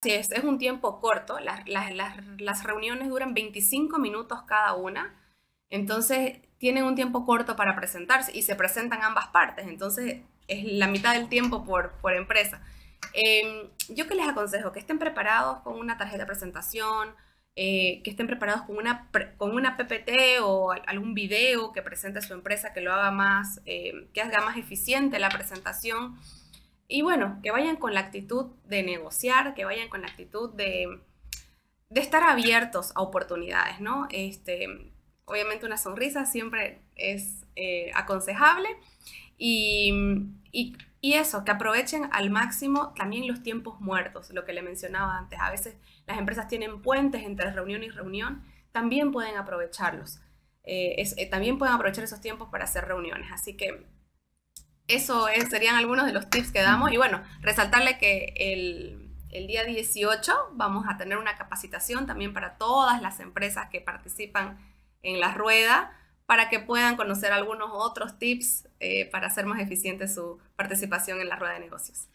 Así es un tiempo corto, las reuniones duran 25 minutos cada una, entonces tienen un tiempo corto para presentarse y se presentan ambas partes, entonces es la mitad del tiempo por empresa. Yo que les aconsejo que estén preparados con una tarjeta de presentación, que estén preparados con una PPT o algún video que presente su empresa, que lo haga más, que haga más eficiente la presentación. Y bueno, que vayan con la actitud de negociar, que vayan con la actitud de estar abiertos a oportunidades, ¿no? Obviamente una sonrisa siempre es aconsejable y eso, que aprovechen al máximo también los tiempos muertos, lo que le mencionaba antes. A veces las empresas tienen puentes entre reunión y reunión, también pueden aprovecharlos. También pueden aprovechar esos tiempos para hacer reuniones, así que eso serían algunos de los tips que damos. Y bueno, resaltarle que el día 18 vamos a tener una capacitación también para todas las empresas que participan en la rueda para que puedan conocer algunos otros tips para hacer más eficiente su participación en la rueda de negocios.